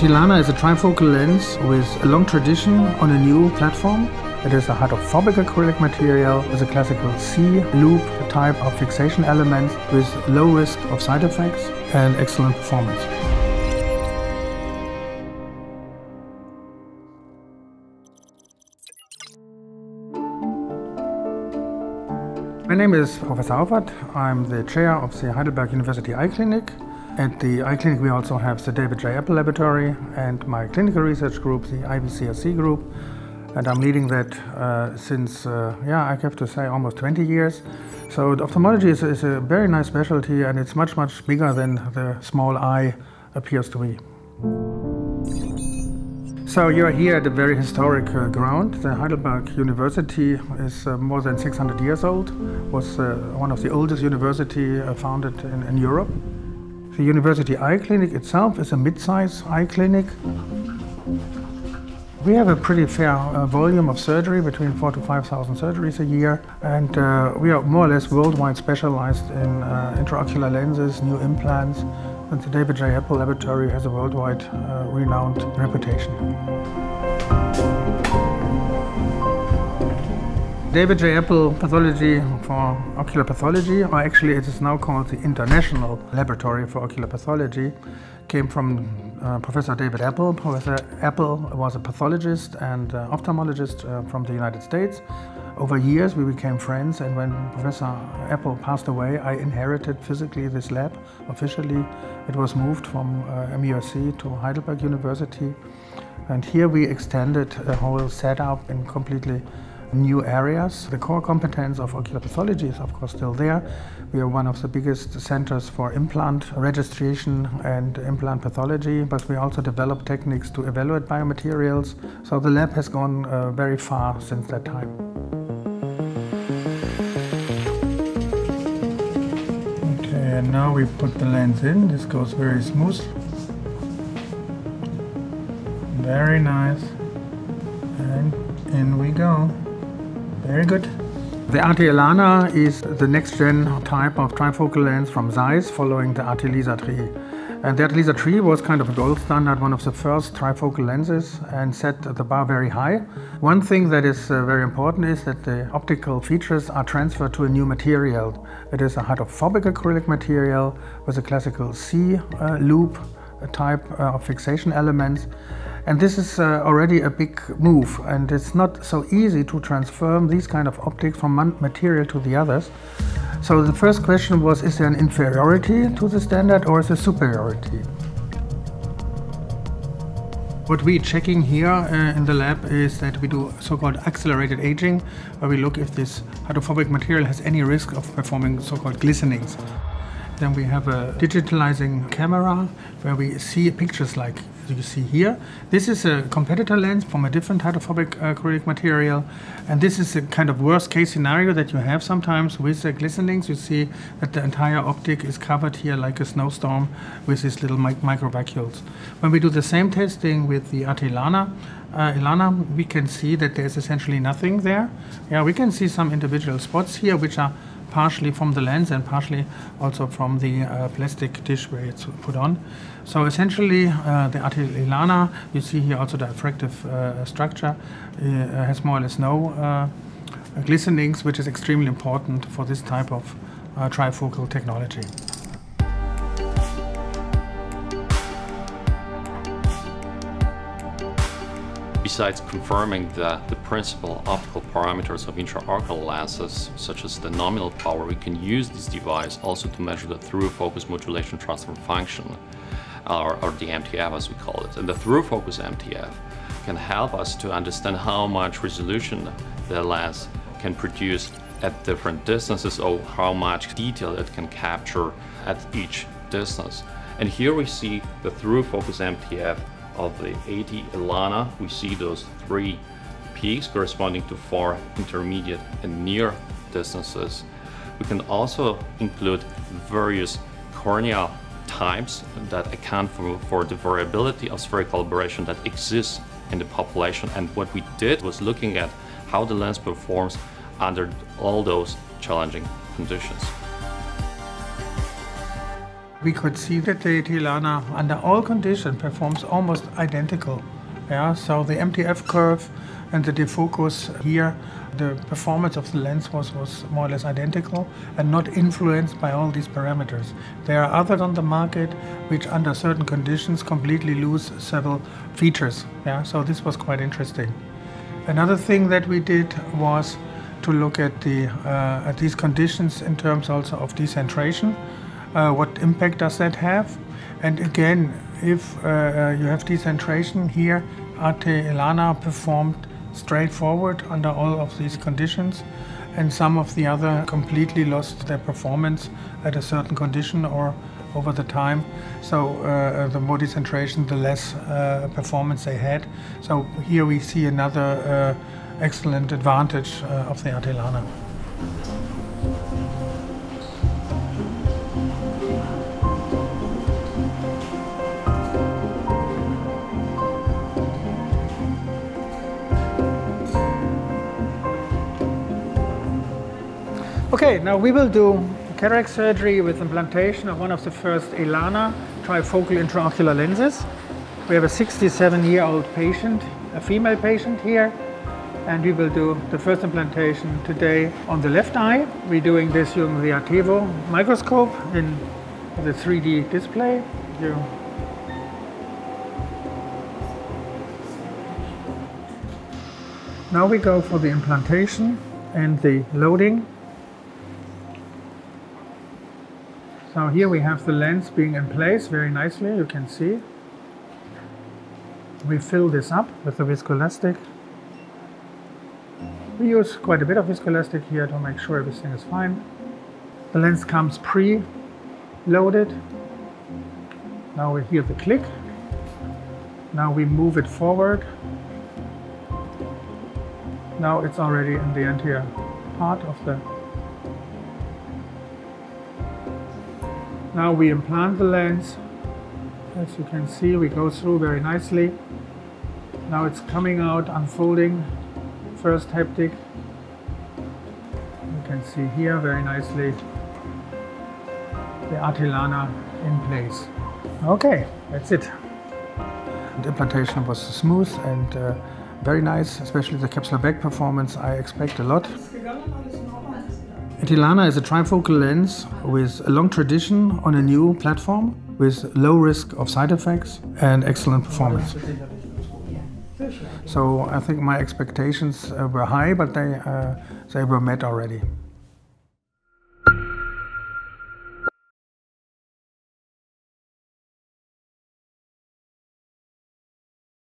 AT ELANA is a trifocal lens with a long tradition on a new platform. It is a hydrophobic acrylic material with a classical C-loop type of fixation element with low risk of side effects and excellent performance. My name is Professor Auffarth. I'm the chair of the Heidelberg University Eye Clinic. At the Eye Clinic we also have the David J. Apple Laboratory and my clinical research group, the IBCSC group, and I'm leading that since, I have to say, almost 20 years. So ophthalmology is a very nice specialty, and it's much, much bigger than the small eye appears to be. So you're here at a very historic ground. The Heidelberg University is more than 600 years old, was one of the oldest universities founded in Europe. The University Eye Clinic itself is a mid-sized eye clinic. We have a pretty fair volume of surgery, between 4,000 to 5,000 surgeries a year, and we are more or less worldwide specialized in intraocular lenses, new implants, and the David J. Apple Laboratory has a worldwide renowned reputation. David J. Apple Pathology for Ocular Pathology, or actually it is now called the International Laboratory for Ocular Pathology, came from Professor David Apple. Professor Apple was a pathologist and ophthalmologist from the United States. Over years we became friends, and when Professor Apple passed away, I inherited physically this lab. Officially it was moved from MUSC to Heidelberg University, and here we extended the whole setup in completely new areas. The core competence of ocular pathology is of course still there. We are one of the biggest centers for implant registration and implant pathology, but we also develop techniques to evaluate biomaterials. So the lab has gone very far since that time. Okay, and now we put the lens in. This goes very smooth. Very nice. And in we go. Very good. The AT ELANA is the next-gen type of trifocal lens from Zeiss, following the ArteLisa III. And the ArteLisa III was kind of a gold standard, one of the first trifocal lenses, and set the bar very high. One thing that is very important is that the optical features are transferred to a new material. It is a hydrophobic acrylic material with a classical C-loop type of fixation elements. And this is already a big move, and it's not so easy to transform these kind of optics from one material to the others. So the first question was, is there an inferiority to the standard or is there superiority? What we're checking here in the lab is that we do so-called accelerated aging, where we look if this hydrophobic material has any risk of performing so-called glistenings. Then we have a digitalizing camera where we see pictures like you see here. This is a competitor lens from a different hydrophobic acrylic material, and this is a kind of worst case scenario that you have sometimes with the glistenings. You see that the entire optic is covered here like a snowstorm with these little microvacuoles. When we do the same testing with the AT ELANA, we can see that there's essentially nothing there. Yeah, we can see some individual spots here which are partially from the lens and partially also from the plastic dish where it's put on. So essentially the AT ELANA, you see here also the diffractive structure, has more or less no glistenings, which is extremely important for this type of trifocal technology. Besides confirming the principal optical parameters of intraocular lenses, such as the nominal power, we can use this device also to measure the through-focus modulation transfer function, or the MTF as we call it. And the through-focus MTF can help us to understand how much resolution the lens can produce at different distances, or how much detail it can capture at each distance. And here we see the through-focus MTF of the AT ELANA. We see those three peaks corresponding to far, intermediate and near distances. We can also include various cornea types that account for the variability of spherical aberration that exists in the population. And what we did was looking at how the lens performs under all those challenging conditions. We could see that the AT ELANA under all conditions performs almost identical. Yeah, so the MTF curve and the defocus here, the performance of the lens was more or less identical and not influenced by all these parameters. There are others on the market which under certain conditions completely lose several features. Yeah, so this was quite interesting. Another thing that we did was to look at these conditions in terms also of decentration. What impact does that have? And again, if you have decentration here, AT ELANA performed straightforward under all of these conditions, and some of the other completely lost their performance at a certain condition or over the time. So the more decentration, the less performance they had. So here we see another excellent advantage of the AT ELANA. Okay, now we will do cataract surgery with implantation of one of the first ELANA trifocal intraocular lenses. We have a 67-year-old patient, a female patient here, and we will do the first implantation today on the left eye. We're doing this using the Artevo microscope in the 3D display. Now we go for the implantation and the loading. So here we have the lens being in place very nicely, you can see. We fill this up with the viscoelastic. We use quite a bit of viscoelastic here to make sure everything is fine. The lens comes pre-loaded. Now we hear the click. Now we move it forward. Now it's already in the anterior part of the. Now we implant the lens. As you can see, we go through very nicely. Now it's coming out, unfolding. First haptic. You can see here very nicely the AT ELANA in place. Okay, that's it. The implantation was smooth and very nice, especially the capsular back performance. I expect a lot. AT ELANA is a trifocal lens with a long tradition on a new platform with low risk of side effects and excellent performance. So I think my expectations were high, but they were met already.